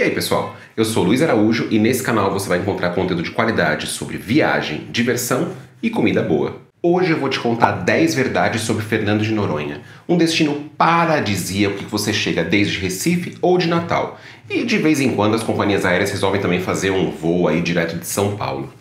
E aí pessoal, eu sou Luiz Araújo e nesse canal você vai encontrar conteúdo de qualidade sobre viagem, diversão e comida boa. Hoje eu vou te contar 10 verdades sobre Fernando de Noronha, um destino paradisíaco que você chega desde Recife ou de Natal. E de vez em quando as companhias aéreas resolvem também fazer um voo aí direto de São Paulo.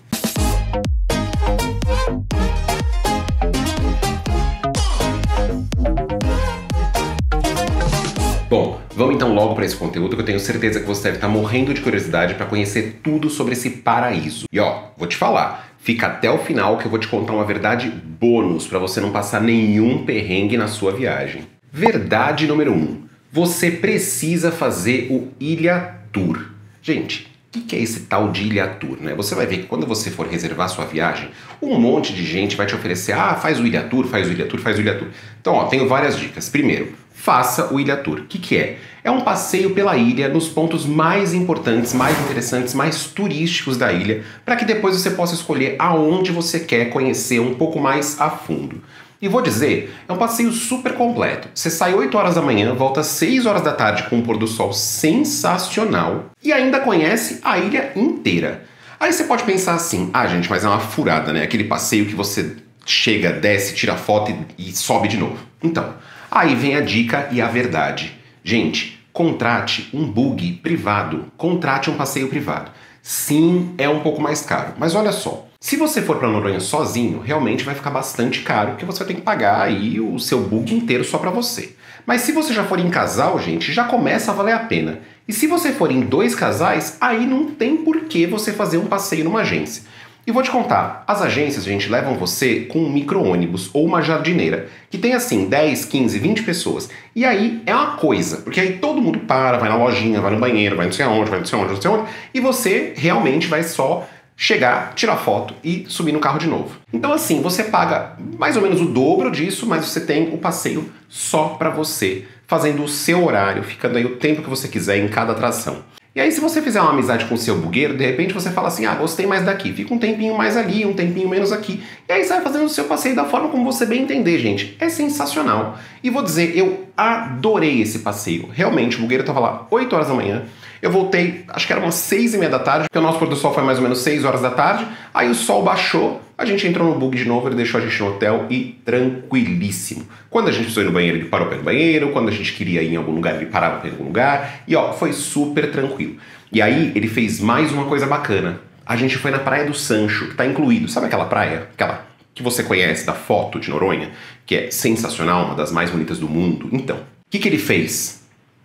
Bom, vamos então logo para esse conteúdo que eu tenho certeza que você deve estar morrendo de curiosidade para conhecer tudo sobre esse paraíso. E ó, vou te falar, fica até o final que eu vou te contar uma verdade bônus para você não passar nenhum perrengue na sua viagem. Verdade número 1. Você precisa fazer o Ilha Tour. Gente, o que é esse tal de Ilha Tour, né? Você vai ver que quando você for reservar sua viagem, um monte de gente vai te oferecer, ah, faz o Ilha Tour, faz o Ilha Tour, faz o Ilha Tour. Então, ó, tenho várias dicas. Primeiro, faça o Ilha Tour. O que é? É um passeio pela ilha nos pontos mais importantes, mais interessantes, mais turísticos da ilha, para que depois você possa escolher aonde você quer conhecer um pouco mais a fundo. E vou dizer, é um passeio super completo. Você sai 8 horas da manhã, volta às 6 horas da tarde com um pôr do sol sensacional e ainda conhece a ilha inteira. Aí você pode pensar assim, ah gente, mas é uma furada, né? Aquele passeio que você chega, desce, tira foto e sobe de novo. Então, aí vem a dica e a verdade. Gente, contrate um buggy privado, contrate um passeio privado. Sim, é um pouco mais caro, mas olha só. Se você for para Noronha sozinho, realmente vai ficar bastante caro, porque você vai ter que pagar aí o seu buggy inteiro só para você. Mas se você já for em casal, gente, já começa a valer a pena. E se você for em 2 casais, aí não tem por que você fazer um passeio numa agência. E vou te contar, as agências, gente, levam você com um micro-ônibus ou uma jardineira, que tem assim 10, 15, 20 pessoas. E aí é uma coisa, porque aí todo mundo para, vai na lojinha, vai no banheiro, vai não sei aonde, vai não sei aonde, não sei aonde, e você realmente vai só chegar, tirar foto e subir no carro de novo. Então assim, você paga mais ou menos o dobro disso, mas você tem o passeio só pra você, fazendo o seu horário, ficando aí o tempo que você quiser em cada atração. E aí se você fizer uma amizade com o seu bugueiro, de repente você fala assim, ah, gostei mais daqui, fica um tempinho mais ali, um tempinho menos aqui. E aí você vai fazendo o seu passeio da forma como você bem entender, gente. É sensacional. E vou dizer, eu adorei esse passeio. Realmente, o bugueiro tava lá 8 horas da manhã, eu voltei, acho que era umas 6h30 da tarde, porque o nosso pôr do sol foi mais ou menos 6 horas da tarde, aí o sol baixou, a gente entrou no buggy de novo, ele deixou a gente no hotel e tranquilíssimo. Quando a gente precisou ir no banheiro, ele parou para ir no banheiro, quando a gente queria ir em algum lugar, ele parava para ir em algum lugar, e ó, foi super tranquilo. E aí ele fez mais uma coisa bacana, a gente foi na Praia do Sancho, que tá incluído, sabe aquela praia? Aquela que você conhece da foto de Noronha, que é sensacional, uma das mais bonitas do mundo. Então, o que ele fez?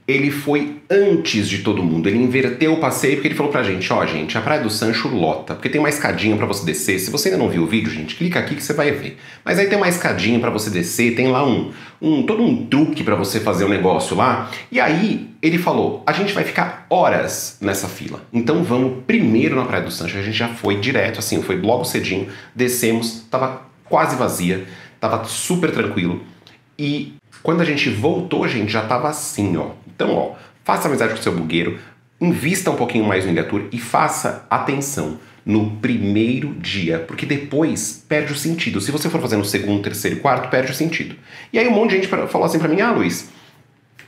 Ele foi antes de todo mundo, ele inverteu o passeio porque ele falou pra gente, ó gente, a Praia do Sancho lota, porque tem uma escadinha pra você descer, se você ainda não viu o vídeo, gente, clica aqui que você vai ver. Mas aí tem uma escadinha pra você descer, tem lá todo um truque pra você fazer um negócio lá, e aí ele falou, a gente vai ficar horas nessa fila, então vamos primeiro na Praia do Sancho, a gente já foi direto, assim, foi logo cedinho, descemos, tava quase vazia, tava super tranquilo, e quando a gente voltou, gente, já tava assim, ó. Então, ó, faça amizade com o seu bugueiro, invista um pouquinho mais no Ilha Tour e faça atenção no primeiro dia, porque depois perde o sentido. Se você for fazer no segundo, terceiro e quarto, perde o sentido. E aí um monte de gente falou assim pra mim, ah, Luiz,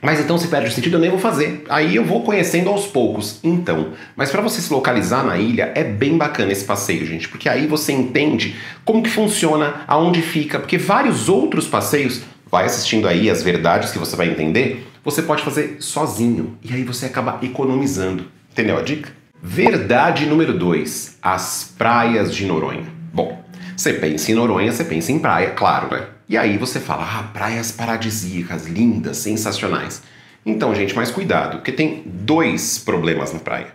mas então se perde o sentido eu nem vou fazer, aí eu vou conhecendo aos poucos. Então, mas para você se localizar na ilha é bem bacana esse passeio, gente, porque aí você entende como que funciona, aonde fica, porque vários outros passeios, vai assistindo aí as verdades que você vai entender, você pode fazer sozinho e aí você acaba economizando. Entendeu a dica? Verdade número 2. As praias de Noronha. Bom, você pensa em Noronha, você pensa em praia, claro, né? E aí você fala, ah, praias paradisíacas, lindas, sensacionais. Então, gente, mas cuidado, porque tem 2 problemas na praia.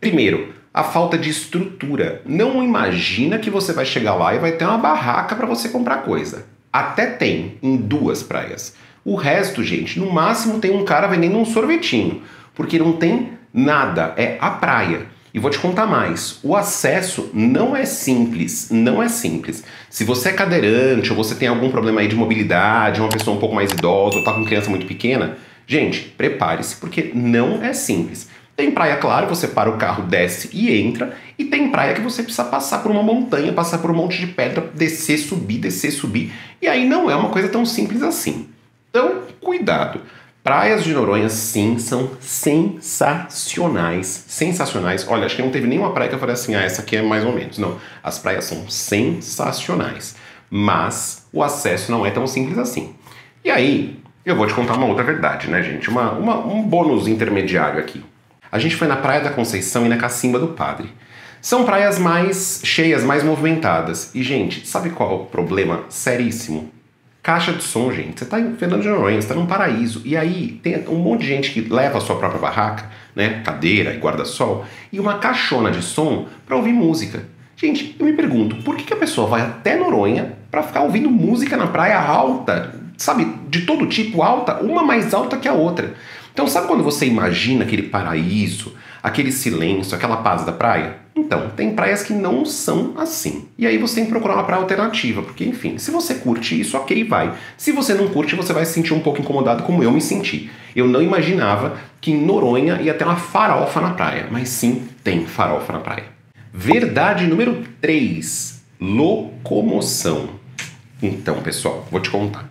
Primeiro, a falta de estrutura. Não imagina que você vai chegar lá e vai ter uma barraca para você comprar coisa. Até tem, em 2 praias. O resto, gente, no máximo tem um cara vendendo um sorvetinho, porque não tem nada, é a praia. E vou te contar mais, o acesso não é simples, não é simples. Se você é cadeirante ou você tem algum problema aí de mobilidade, uma pessoa um pouco mais idosa ou tá com criança muito pequena, gente, prepare-se, porque não é simples. Tem praia, claro, você para o carro, desce e entra. E tem praia que você precisa passar por uma montanha, passar por um monte de pedra, descer, subir. E aí não é uma coisa tão simples assim. Então, cuidado. Praias de Noronha, sim, são sensacionais, sensacionais. Olha, acho que não teve nenhuma praia que eu falei assim, ah, essa aqui é mais ou menos. Não, as praias são sensacionais, mas o acesso não é tão simples assim. E aí, eu vou te contar uma outra verdade, né, gente? Um bônus intermediário aqui. A gente foi na Praia da Conceição e na Cacimba do Padre. São praias mais cheias, mais movimentadas. E, gente, sabe qual é o problema seríssimo? Caixa de som, gente. Você tá em Fernando de Noronha, você tá num paraíso. E aí tem um monte de gente que leva a sua própria barraca, né? Cadeira e guarda-sol. E uma caixona de som pra ouvir música. Gente, eu me pergunto, por que a pessoa vai até Noronha pra ficar ouvindo música na praia alta? Sabe, de todo tipo, alta, uma mais alta que a outra. Então sabe quando você imagina aquele paraíso, aquele silêncio, aquela paz da praia? Então, tem praias que não são assim. E aí você tem que procurar uma praia alternativa, porque, enfim, se você curte isso, ok, vai. Se você não curte, você vai se sentir um pouco incomodado, como eu me senti. Eu não imaginava que em Noronha ia ter uma farofa na praia, mas sim, tem farofa na praia. Verdade número 3, locomoção. Então, pessoal, vou te contar.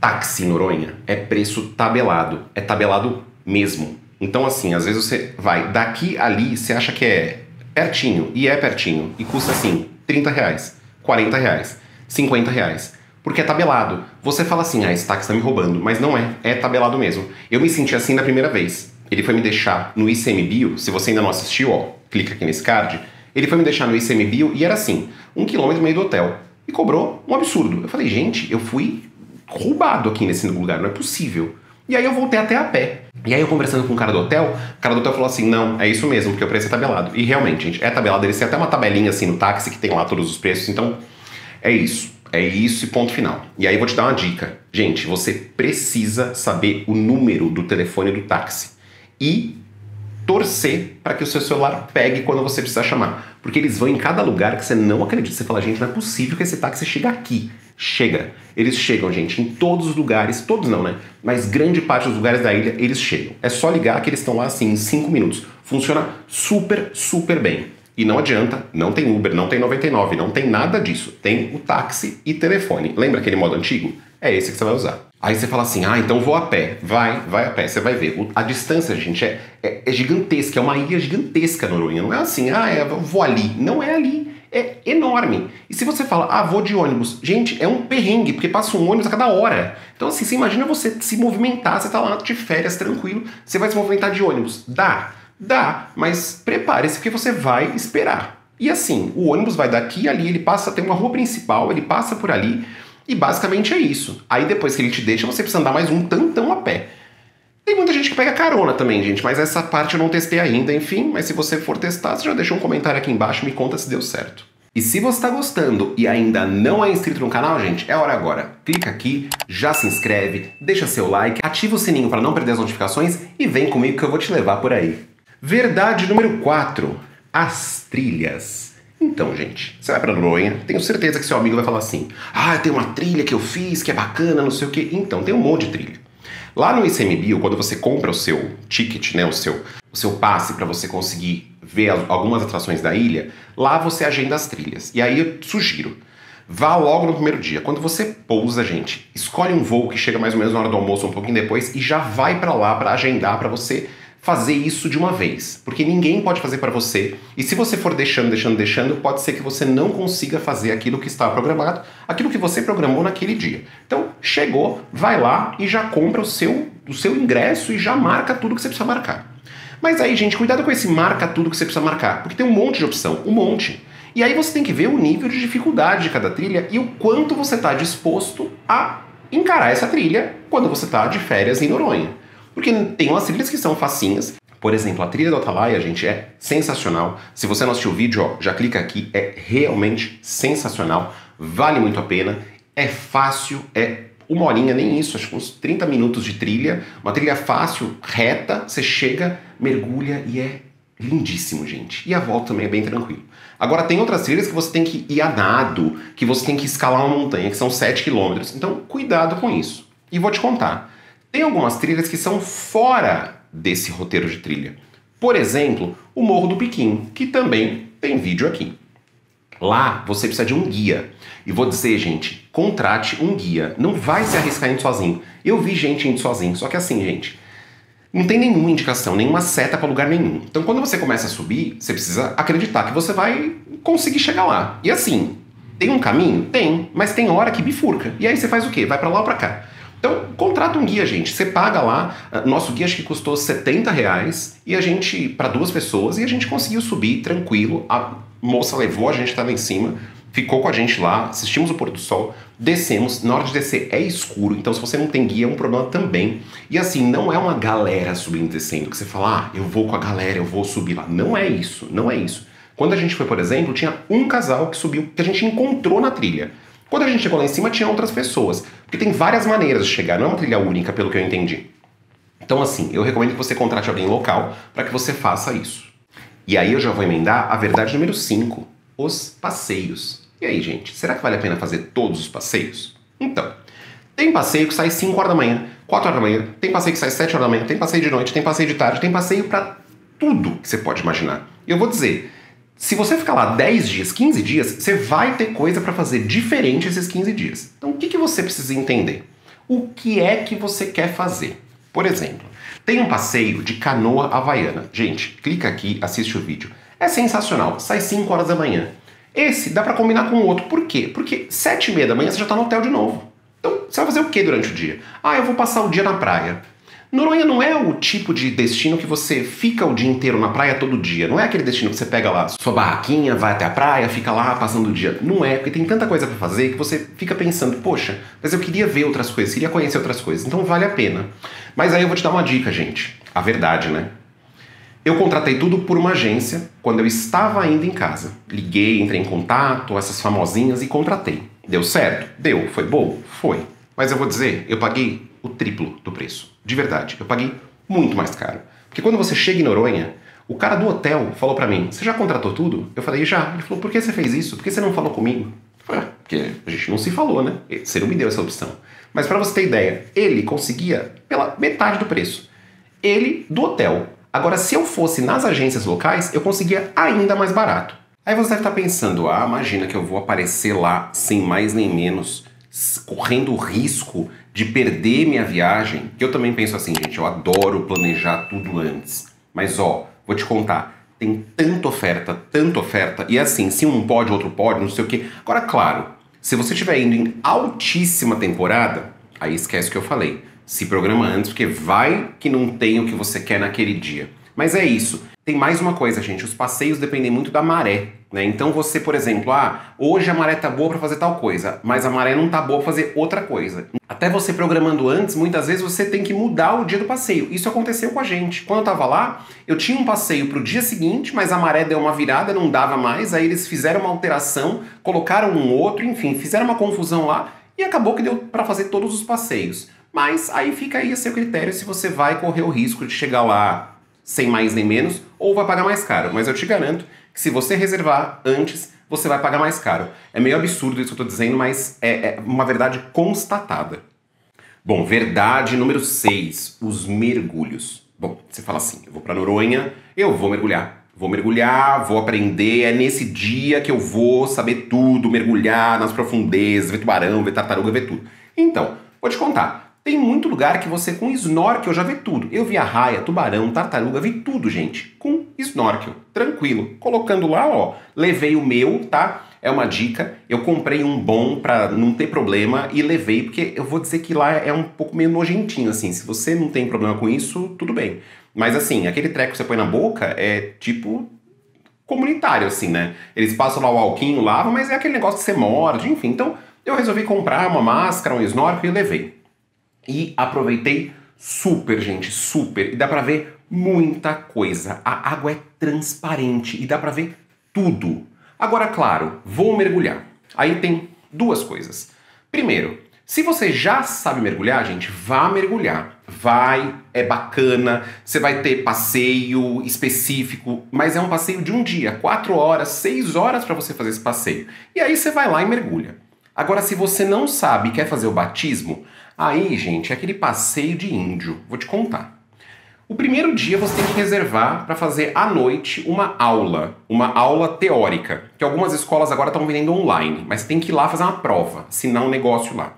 Táxi em Noronha é preço tabelado, é tabelado mesmo. Então, assim, às vezes você vai daqui ali, você acha que é pertinho, e é pertinho, e custa assim, R$30, R$40, R$50, porque é tabelado. Você fala assim, ah, esse táxi tá me roubando, mas não é, é tabelado mesmo. Eu me senti assim na primeira vez. Ele foi me deixar no ICMBio, se você ainda não assistiu, ó, clica aqui nesse card. Ele foi me deixar no ICMBio e era assim, 1,5 km do hotel, e cobrou um absurdo. Eu falei, gente, eu fui roubado aqui nesse lugar, não é possível. E aí eu voltei até a pé. E aí eu conversando com o cara do hotel falou assim, não, é isso mesmo, porque o preço é tabelado. E realmente, gente, é tabelado, eles têm até uma tabelinha assim no táxi que tem lá todos os preços, então é isso e ponto final. E aí eu vou te dar uma dica. Gente, você precisa saber o número do telefone do táxi e torcer para que o seu celular pegue quando você precisar chamar. Porque eles vão em cada lugar que você não acredita. Você fala, gente, não é possível que esse táxi chegue aqui. Chega. Eles chegam, gente, em todos os lugares. Todos não, né? Mas grande parte dos lugares da ilha, eles chegam. É só ligar que eles estão lá, assim, em 5 minutos. Funciona super, super bem. E não adianta, não tem Uber, não tem 99, não tem nada disso. Tem o táxi e telefone. Lembra aquele modo antigo? É esse que você vai usar. Aí você fala assim, ah, então vou a pé. Vai a pé, você vai ver. A distância, gente, é gigantesca. É uma ilha gigantesca, Noronha. Não é assim, ah, vou ali. Não é ali. É enorme. E se você fala, ah, vou de ônibus. Gente, é um perrengue, porque passa um ônibus a cada hora. Então, assim, você imagina você se movimentar, você tá lá de férias, tranquilo, você vai se movimentar de ônibus. Dá, mas prepare-se, porque você vai esperar. E assim, o ônibus vai daqui ali, ele passa, tem uma rua principal, ele passa por ali, e basicamente é isso. Aí depois que ele te deixa, você precisa andar mais um tantão a pé. Tem muita gente que pega carona também, gente, mas essa parte eu não testei ainda, enfim. Mas se você for testar, você já deixa um comentário aqui embaixo, me conta se deu certo. E se você tá gostando e ainda não é inscrito no canal, gente, é hora agora. Clica aqui, já se inscreve, deixa seu like, ativa o sininho para não perder as notificações e vem comigo que eu vou te levar por aí. Verdade número 4, as trilhas. Então, gente, você vai pra Noronha, tenho certeza que seu amigo vai falar assim, ah, tem uma trilha que eu fiz, que é bacana, não sei o quê. Então, tem um monte de trilha. Lá no ICMBio, quando você compra o seu ticket, né, o seu passe para você conseguir ver algumas atrações da ilha, lá você agenda as trilhas. E aí eu sugiro, vá logo no primeiro dia. Quando você pousa, gente, escolhe um voo que chega mais ou menos na hora do almoço, um pouquinho depois, e já vai para lá para agendar, para você fazer isso de uma vez. Porque ninguém pode fazer para você. E se você for deixando, pode ser que você não consiga fazer aquilo que estava programado, aquilo que você programou naquele dia. Então, chegou, vai lá e já compra o seu ingresso e já marca tudo que você precisa marcar. Mas aí, gente, cuidado com esse marca tudo que você precisa marcar, porque tem um monte de opção, um monte. E aí você tem que ver o nível de dificuldade de cada trilha e o quanto você está disposto a encarar essa trilha quando você está de férias em Noronha. Porque tem umas trilhas que são facinhas. Por exemplo, a trilha do Atalaia, gente, é sensacional. Se você não assistiu o vídeo, ó, já clica aqui, é realmente sensacional. Vale muito a pena, é fácil, é uma horinha, nem isso, acho que uns 30 minutos de trilha, uma trilha fácil, reta, você chega, mergulha e é lindíssimo, gente. E a volta também é bem tranquilo. Agora tem outras trilhas que você tem que ir a nado, que você tem que escalar uma montanha, que são 7 km, então cuidado com isso. E vou te contar, tem algumas trilhas que são fora desse roteiro de trilha. Por exemplo, o Morro do Piquinho, que também tem vídeo aqui. Lá você precisa de um guia. E vou dizer, gente, contrate um guia. Não vai se arriscar indo sozinho. Eu vi gente indo sozinho, só que assim, gente, não tem nenhuma indicação, nenhuma seta para lugar nenhum. Então quando você começa a subir, você precisa acreditar que você vai conseguir chegar lá. E assim, tem um caminho? Tem. Mas tem hora que bifurca. E aí você faz o quê? Vai para lá ou para cá? Então, contrata um guia, gente. Você paga lá. Nosso guia acho que custou 70 reais e a gente, para duas pessoas, e a gente conseguiu subir tranquilo. A moça levou a gente até lá em cima, ficou com a gente lá, assistimos o pôr do sol, descemos. Na hora de descer é escuro, então se você não tem guia é um problema também. E assim, não é uma galera subindo e descendo que você fala, ah, eu vou com a galera, eu vou subir lá. Não é isso, não é isso. Quando a gente foi, por exemplo, tinha um casal que subiu, que a gente encontrou na trilha. Quando a gente chegou lá em cima, tinha outras pessoas. Porque tem várias maneiras de chegar, não é uma trilha única, pelo que eu entendi. Então, assim, eu recomendo que você contrate alguém local para que você faça isso. E aí eu já vou emendar a verdade número 5, os passeios. E aí, gente, será que vale a pena fazer todos os passeios? Então, tem passeio que sai 5 horas da manhã, 4 horas da manhã, tem passeio que sai 7 horas da manhã, tem passeio de noite, tem passeio de tarde, tem passeio para tudo que você pode imaginar. E eu vou dizer, se você ficar lá 10 dias, 15 dias, você vai ter coisa para fazer diferente esses 15 dias. Então, o que você precisa entender? O que é que você quer fazer? Por exemplo, tem um passeio de canoa havaiana. Gente, clica aqui, assiste o vídeo. É sensacional, sai 5 horas da manhã. Esse dá para combinar com o outro. Por quê? Porque 7h30 da manhã você já está no hotel de novo. Então, você vai fazer o que durante o dia? Ah, eu vou passar o dia na praia. Noronha não é o tipo de destino que você fica o dia inteiro na praia todo dia. Não é aquele destino que você pega lá sua barraquinha, vai até a praia, fica lá passando o dia. Não é, porque tem tanta coisa para fazer que você fica pensando, poxa, mas eu queria ver outras coisas, queria conhecer outras coisas, então vale a pena. Mas aí eu vou te dar uma dica, gente. A verdade, né? Eu contratei tudo por uma agência quando eu estava ainda em casa. Liguei, entrei em contato, essas famosinhas e contratei. Deu certo? Deu. Foi bom? Foi. Mas eu vou dizer, eu paguei o triplo do preço. De verdade, eu paguei muito mais caro. Porque quando você chega em Noronha, o cara do hotel falou pra mim, você já contratou tudo? Eu falei, já. Ele falou, por que você fez isso? Por que você não falou comigo? Eu falei, porque a gente não se falou, né? Você não me deu essa opção. Mas pra você ter ideia, ele conseguia pela metade do preço. Ele do hotel. Agora, se eu fosse nas agências locais, eu conseguia ainda mais barato. Aí você deve estar pensando, ah, imagina que eu vou aparecer lá sem mais nem menos, correndo o risco de perder minha viagem. Eu também penso assim, gente, eu adoro planejar tudo antes. Mas ó, vou te contar, tem tanta oferta, e assim, se um pode, outro pode, não sei o quê. Agora, claro, se você estiver indo em altíssima temporada, aí esquece o que eu falei. Se programa antes, porque vai que não tem o que você quer naquele dia. Mas é isso. Tem mais uma coisa, gente, os passeios dependem muito da maré, né? Então você, por exemplo, ah, hoje a maré tá boa para fazer tal coisa, mas a maré não tá boa para fazer outra coisa. Até você programando antes, muitas vezes você tem que mudar o dia do passeio. Isso aconteceu com a gente. Quando eu tava lá, eu tinha um passeio pro dia seguinte, mas a maré deu uma virada, não dava mais, aí eles fizeram uma alteração, colocaram um outro, enfim, fizeram uma confusão lá e acabou que deu para fazer todos os passeios. Mas aí fica aí a seu critério se você vai correr o risco de chegar lá sem mais nem menos, ou vai pagar mais caro. Mas eu te garanto que se você reservar antes, você vai pagar mais caro. É meio absurdo isso que eu tô dizendo, mas é uma verdade constatada. Bom, verdade número 6, os mergulhos. Bom, você fala assim, eu vou pra Noronha, eu vou mergulhar. Vou mergulhar, vou aprender, é nesse dia que eu vou saber tudo, mergulhar nas profundezas, ver tubarão, ver tartaruga, ver tudo. Então, vou te contar. Tem muito lugar que você, com snorkel, já vê tudo. Eu vi arraia, tubarão, tartaruga, vi tudo, gente. Com snorkel, tranquilo. Colocando lá, ó, levei o meu, tá? É uma dica. Eu comprei um bom pra não ter problema e levei, porque eu vou dizer que lá é um pouco meio nojentinho, assim. Se você não tem problema com isso, tudo bem. Mas, assim, aquele treco que você põe na boca é tipo comunitário, assim, né? Eles passam lá o alquinho, lavam, mas é aquele negócio que você morde, enfim. Então, eu resolvi comprar uma máscara, um snorkel e levei. E aproveitei super, gente, super. E dá pra ver muita coisa. A água é transparente e dá pra ver tudo. Agora, claro, vou mergulhar. Aí tem duas coisas. Primeiro, se você já sabe mergulhar, gente, vá mergulhar. Vai, é bacana, você vai ter passeio específico, mas é um passeio de um dia, 4 horas, 6 horas pra você fazer esse passeio. E aí você vai lá e mergulha. Agora, se você não sabe e quer fazer o batismo, aí, gente, é aquele passeio de índio. Vou te contar. O primeiro dia você tem que reservar para fazer à noite uma aula teórica, que algumas escolas agora estão vendendo online, mas tem que ir lá fazer uma prova, assinar um negócio lá.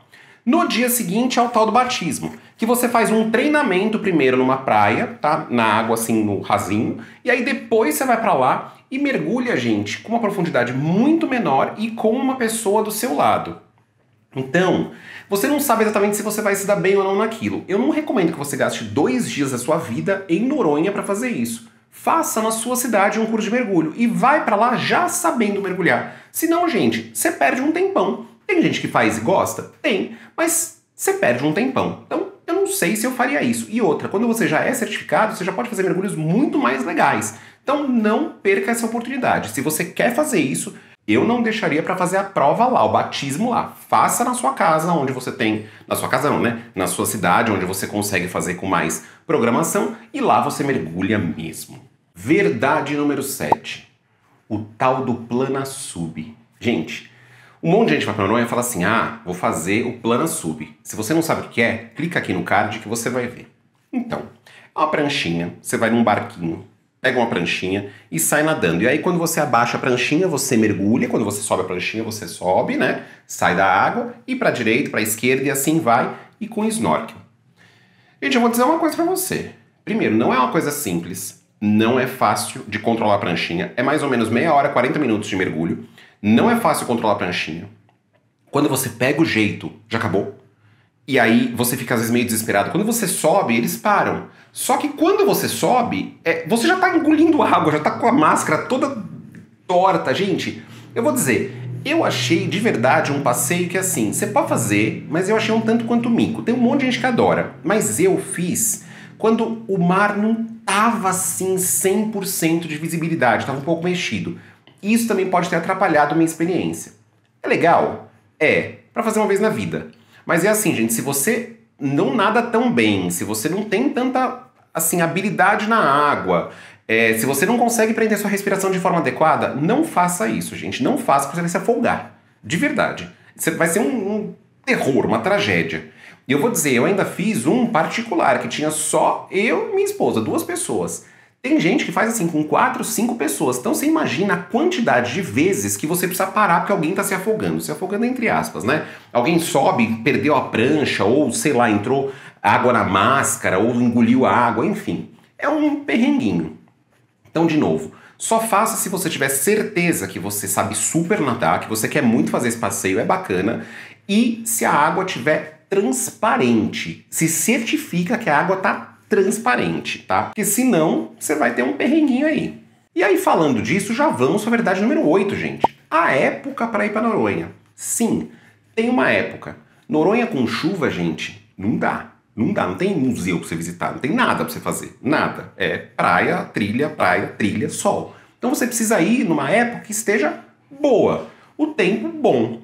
No dia seguinte é o tal do batismo, que você faz um treinamento primeiro numa praia, tá? Na água assim, no rasinho, e aí depois você vai para lá e mergulha, gente, com uma profundidade muito menor e com uma pessoa do seu lado. Então, você não sabe exatamente se você vai se dar bem ou não naquilo. Eu não recomendo que você gaste 2 dias da sua vida em Noronha para fazer isso. Faça na sua cidade um curso de mergulho e vai para lá já sabendo mergulhar. Senão, gente, você perde um tempão. Tem gente que faz e gosta? Tem, mas você perde um tempão. Então, eu não sei se eu faria isso. E outra, quando você já é certificado, você já pode fazer mergulhos muito mais legais. Então, não perca essa oportunidade. Se você quer fazer isso, eu não deixaria para fazer a prova lá, o batismo lá. Faça na sua casa, onde você tem... Na sua casa não, né? Na sua cidade, onde você consegue fazer com mais programação. E lá você mergulha mesmo. Verdade número 7. O tal do PlanaSub. Gente, um monte de gente vai para Noronha e fala assim, ah, vou fazer o PlanaSub. Se você não sabe o que é, clica aqui no card que você vai ver. Então, é uma pranchinha, você vai num barquinho, pega uma pranchinha e sai nadando. E aí quando você abaixa a pranchinha, você mergulha. Quando você sobe a pranchinha, você sobe, né? Sai da água e para direita, para esquerda e assim vai. E com snorkel. Gente, eu vou dizer uma coisa para você. Primeiro, não é uma coisa simples. Não é fácil de controlar a pranchinha. É mais ou menos meia hora, 40 minutos de mergulho. Não é fácil controlar a pranchinha. Quando você pega o jeito, já acabou. E aí você fica às vezes meio desesperado. Quando você sobe, eles param. Só que quando você sobe, você já tá engolindo água, já tá com a máscara toda torta. Gente, eu vou dizer, eu achei de verdade um passeio que assim, você pode fazer, mas eu achei um tanto quanto mico. Tem um monte de gente que adora, mas eu fiz quando o mar não tava assim 100% de visibilidade, tava um pouco mexido. Isso também pode ter atrapalhado minha experiência. É legal? É, pra fazer uma vez na vida. Mas é assim, gente, se você não nada tão bem, se você não tem tanta assim, habilidade na água, se você não consegue prender sua respiração de forma adequada, não faça isso, gente. Não faça, porque você vai se afogar. De verdade. Vai ser um terror, uma tragédia. E eu vou dizer, eu ainda fiz um particular, que tinha só eu e minha esposa, 2 pessoas. Tem gente que faz assim com 4, 5 pessoas. Então você imagina a quantidade de vezes que você precisa parar porque alguém está se afogando. Se afogando entre aspas, né? Alguém sobe, perdeu a prancha ou, sei lá, entrou água na máscara ou engoliu a água, enfim. É um perrenguinho. Então, de novo, só faça se você tiver certeza que você sabe super nadar, que você quer muito fazer esse passeio, é bacana. E se a água estiver transparente, se certifica que a água está transparente, tá? Porque senão você vai ter um perrenguinho aí. E aí falando disso, já vamos para a verdade número 8, gente. A época para ir para Noronha. Sim, tem uma época. Noronha com chuva, gente, não dá. Não dá, não tem museu para você visitar, não tem nada para você fazer, nada. É praia, trilha, sol. Então você precisa ir numa época que esteja boa, o tempo bom.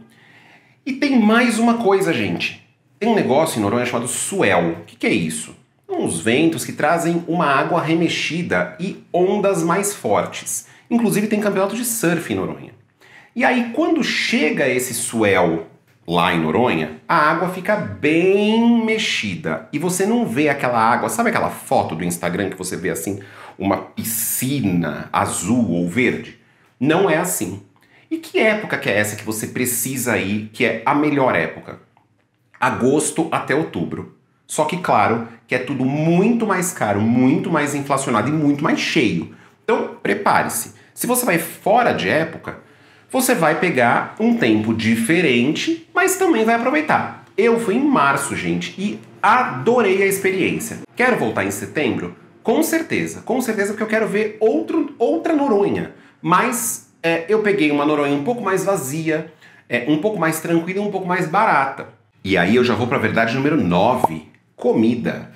E tem mais uma coisa, gente. Tem um negócio em Noronha chamado suel. O que é isso? Uns ventos que trazem uma água remexida e ondas mais fortes. Inclusive tem campeonato de surf em Noronha. E aí quando chega esse swell lá em Noronha, a água fica bem mexida. E você não vê aquela água, sabe aquela foto do Instagram que você vê assim, uma piscina azul ou verde? Não é assim. E que época que é essa que você precisa ir, que é a melhor época? Agosto até outubro. Só que, claro, que é tudo muito mais caro, muito mais inflacionado e muito mais cheio. Então, prepare-se. Se você vai fora de época, você vai pegar um tempo diferente, mas também vai aproveitar. Eu fui em março, gente, e adorei a experiência. Quero voltar em setembro? Com certeza, porque eu quero ver outra Noronha. Mas eu peguei uma Noronha um pouco mais vazia, um pouco mais tranquila e um pouco mais barata. E aí eu já vou para a verdade número 9. Comida.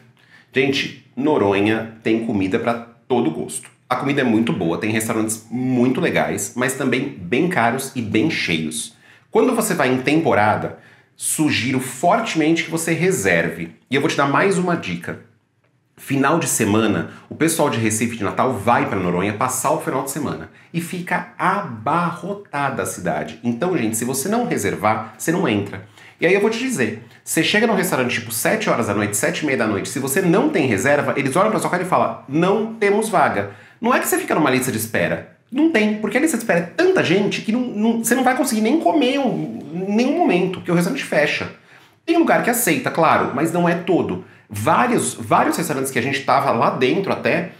Gente, Noronha tem comida para todo gosto. A comida é muito boa, tem restaurantes muito legais, mas também bem caros e bem cheios. Quando você vai em temporada, sugiro fortemente que você reserve. E eu vou te dar mais uma dica. Final de semana, o pessoal de Recife de Natal vai para Noronha passar o final de semana. E fica abarrotada a cidade. Então, gente, se você não reservar, você não entra. E aí eu vou te dizer, você chega num restaurante tipo 7 horas da noite, 7 e meia da noite, se você não tem reserva, eles olham pra sua cara e falam, não temos vaga. Não é que você fica numa lista de espera. Não tem, porque a lista de espera é tanta gente que você não vai conseguir nem comer em nenhum momento, porque o restaurante fecha. Tem lugar que aceita, claro, mas não é todo. Vários restaurantes que a gente tava lá dentro até,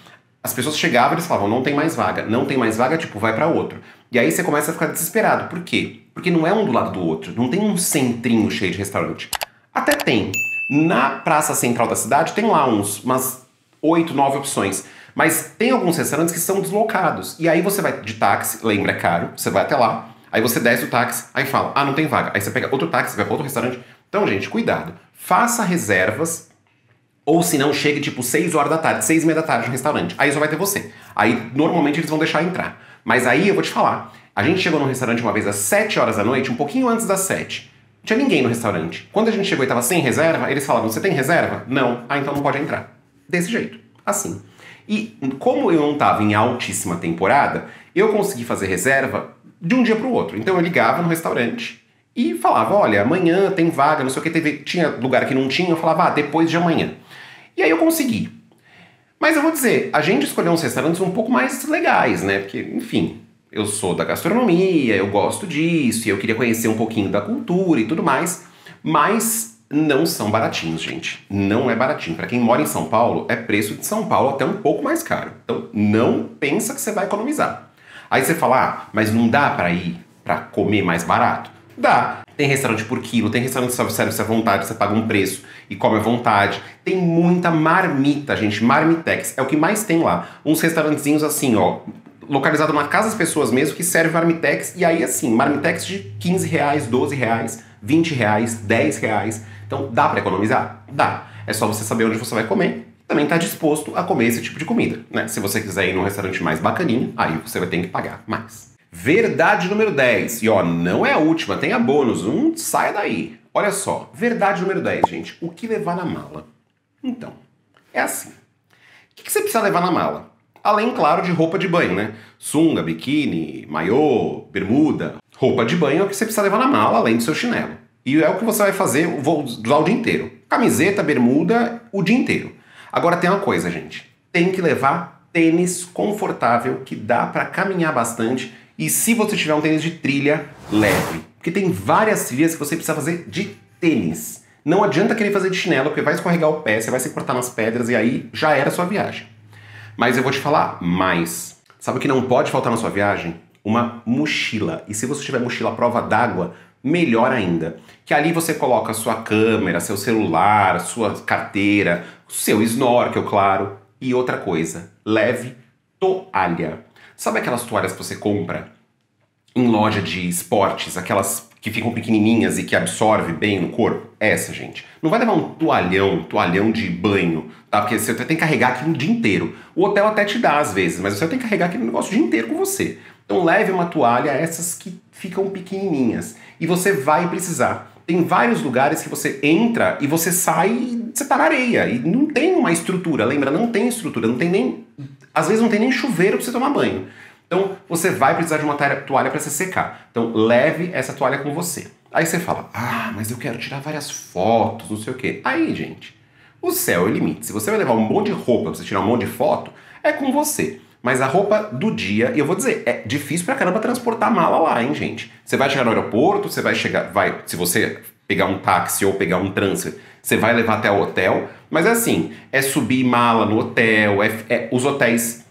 as pessoas chegavam e eles falavam, não tem mais vaga. Não tem mais vaga, tipo, vai pra outro. E aí você começa a ficar desesperado. Por quê? Porque não é um do lado do outro. Não tem um centrinho cheio de restaurante. Até tem. Na praça central da cidade tem lá umas 8, 9 opções. Mas tem alguns restaurantes que são deslocados. E aí você vai de táxi, lembra, é caro. Você vai até lá, aí você desce o táxi, aí fala, ah, não tem vaga. Aí você pega outro táxi, vai pra outro restaurante. Então, gente, cuidado. Faça reservas. Ou se não, chegue tipo 6 horas da tarde, 6 e meia da tarde no restaurante. Aí só vai ter você. Aí normalmente eles vão deixar entrar. Mas aí eu vou te falar. A gente chegou no restaurante uma vez às 7 horas da noite, um pouquinho antes das 7. Não tinha ninguém no restaurante. Quando a gente chegou e tava sem reserva, eles falavam, você tem reserva? Não. Ah, então não pode entrar. Desse jeito. Assim. E como eu não tava em altíssima temporada, eu consegui fazer reserva de um dia pro outro. Então eu ligava no restaurante e falava, olha, amanhã tem vaga, não sei o que, tinha lugar que não tinha, eu falava, ah, depois de amanhã. E aí eu consegui. Mas eu vou dizer, a gente escolheu uns restaurantes um pouco mais legais, né? Porque, enfim, eu sou da gastronomia, eu gosto disso, e eu queria conhecer um pouquinho da cultura e tudo mais. Mas não são baratinhos, gente. Não é baratinho. Pra quem mora em São Paulo, é preço de São Paulo até um pouco mais caro. Então não pensa que você vai economizar. Aí você fala, ah, mas não dá pra ir pra comer mais barato? Dá. Tem restaurante por quilo, tem restaurante que serve à vontade, você paga um preço e come à vontade. Tem muita marmita, gente, marmitex. É o que mais tem lá. Uns restaurantezinhos assim, ó, localizado na casa das pessoas mesmo, que serve marmitex. E aí, assim, marmitex de 15 reais, 12 reais, 20 reais, 10 reais. Então, dá pra economizar? Dá. É só você saber onde você vai comer. Também tá disposto a comer esse tipo de comida, né? Se você quiser ir num restaurante mais bacaninho, aí você vai ter que pagar mais. Verdade número 10. E ó, não é a última, tem a bônus. Não saia daí. Olha só. Verdade número 10, gente. O que levar na mala? Então, é assim. O que você precisa levar na mala? Além, claro, de roupa de banho, né? Sunga, biquíni, maiô, bermuda. Roupa de banho é o que você precisa levar na mala, além do seu chinelo. E é o que você vai fazer, vou usar o dia inteiro. Camiseta, bermuda, o dia inteiro. Agora tem uma coisa, gente. Tem que levar tênis confortável, que dá pra caminhar bastante. E se você tiver um tênis de trilha, leve. Porque tem várias trilhas que você precisa fazer de tênis. Não adianta querer fazer de chinelo, porque vai escorregar o pé, você vai se cortar nas pedras e aí já era a sua viagem. Mas eu vou te falar mais. Sabe o que não pode faltar na sua viagem? Uma mochila. E se você tiver mochila à prova d'água, melhor ainda. Que ali você coloca sua câmera, seu celular, sua carteira, seu snorkel, claro. E outra coisa, leve toalha. Sabe aquelas toalhas que você compra em loja de esportes? Aquelas que ficam pequenininhas e que absorve bem no corpo? Essa, gente. Não vai levar um toalhão de banho, tá? Porque você tem que carregar aquilo o dia inteiro. O hotel até te dá às vezes, mas você tem que carregar aquele negócio o dia inteiro com você. Então leve uma toalha, essas que ficam pequenininhas. E você vai precisar. Tem vários lugares que você entra e você sai e você tá na areia. E não tem uma estrutura, lembra? Não tem estrutura, não tem nem... Às vezes não tem nem chuveiro pra você tomar banho. Então, você vai precisar de uma toalha pra se secar. Então, leve essa toalha com você. Aí você fala, ah, mas eu quero tirar várias fotos, não sei o quê. Aí, gente, o céu é o limite. Se você vai levar um monte de roupa pra você tirar um monte de foto, é com você. Mas a roupa do dia, e eu vou dizer, é difícil pra caramba transportar a mala lá, hein, gente? Você vai chegar no aeroporto, você vai chegar... se você pegar um táxi ou pegar um transfer, você vai levar até o hotel. Mas é assim, é subir mala no hotel, os hotéis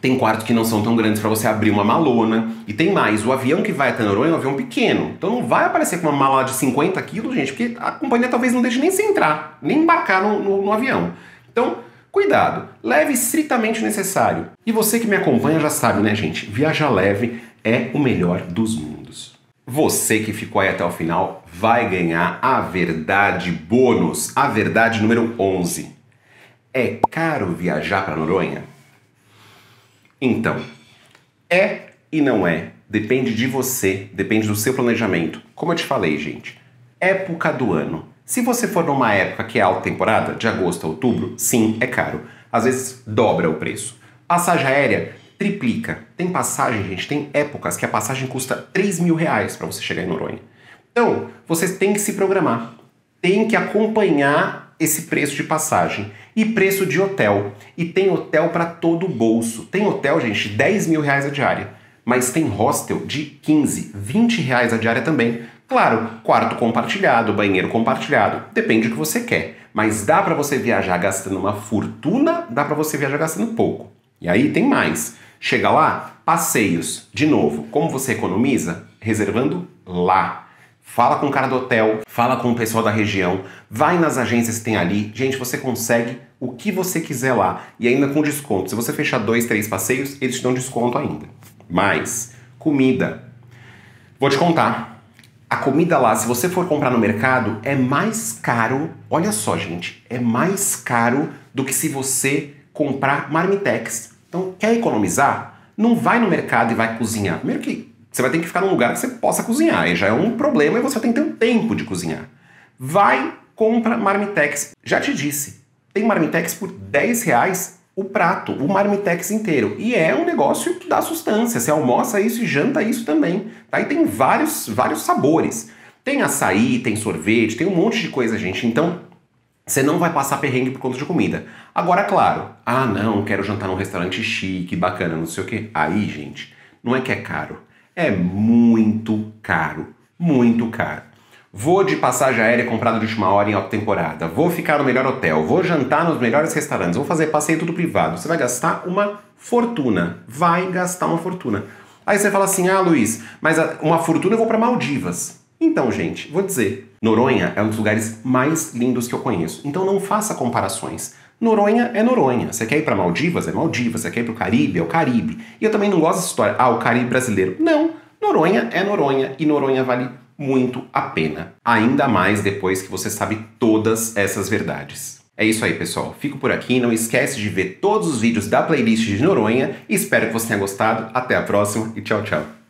tem quartos que não são tão grandes para você abrir uma malona. E tem mais, o avião que vai até Noronha é um avião pequeno. Então não vai aparecer com uma mala de 50 quilos, gente, porque a companhia talvez não deixe nem se entrar, nem embarcar no avião. Então, cuidado, leve estritamente o necessário. E você que me acompanha já sabe, né, gente? Viajar leve é o melhor dos mundos. Você que ficou aí até o final vai ganhar a verdade bônus, a verdade número 11. É caro viajar para Noronha? Então, é e não é. Depende de você, depende do seu planejamento. Como eu te falei, gente, época do ano. Se você for numa época que é alta temporada, de agosto a outubro, sim, é caro. Às vezes dobra o preço. Passagem aérea... triplica. Tem passagem, gente, tem épocas que a passagem custa 3 mil reais pra você chegar em Noronha. Então, vocês têm que se programar, têm que acompanhar esse preço de passagem e preço de hotel. E tem hotel para todo o bolso. Tem hotel, gente, de 10 mil reais a diária, mas tem hostel de 15, 20 reais a diária também. Claro, quarto compartilhado, banheiro compartilhado, depende do que você quer. Mas dá para você viajar gastando uma fortuna, dá para você viajar gastando pouco. E aí tem mais. Chega lá, passeios. De novo, como você economiza? Reservando lá. Fala com o cara do hotel, fala com o pessoal da região, vai nas agências que tem ali. Gente, você consegue o que você quiser lá. E ainda com desconto. Se você fechar 2, 3 passeios, eles te dão desconto ainda. Mas, comida. Vou te contar. A comida lá, se você for comprar no mercado, é mais caro, olha só, gente, é mais caro do que se você comprar marmitex. Então, quer economizar? Não vai no mercado e vai cozinhar. Primeiro que você vai ter que ficar num lugar que você possa cozinhar, e já é um problema e você tem que ter um tempo de cozinhar. Vai, compra marmitex. Já te disse, tem marmitex por 10 reais o prato, o marmitex inteiro. E é um negócio que dá sustância. Você almoça isso e janta isso também. Tá? E tem vários sabores. Tem açaí, tem sorvete, tem um monte de coisa, gente. Então, você não vai passar perrengue por conta de comida. Agora, claro, ah, não, quero jantar num restaurante chique, bacana, não sei o quê. Aí, gente, não é que é caro. É muito caro. Muito caro. Vou de passagem aérea comprada de última hora em alta temporada, vou ficar no melhor hotel, vou jantar nos melhores restaurantes, vou fazer passeio tudo privado. Você vai gastar uma fortuna. Vai gastar uma fortuna. Aí você fala assim, ah, Luiz, mas uma fortuna eu vou para Maldivas. Então, gente, vou dizer, Noronha é um dos lugares mais lindos que eu conheço. Então não faça comparações. Noronha é Noronha. Você quer ir para Maldivas? É Maldivas. Você quer ir para o Caribe? É o Caribe. E eu também não gosto dessa história, ah, o Caribe brasileiro. Não, Noronha é Noronha e Noronha vale muito a pena. Ainda mais depois que você sabe todas essas verdades. É isso aí, pessoal. Fico por aqui. Não esquece de ver todos os vídeos da playlist de Noronha. Espero que você tenha gostado. Até a próxima e tchau, tchau.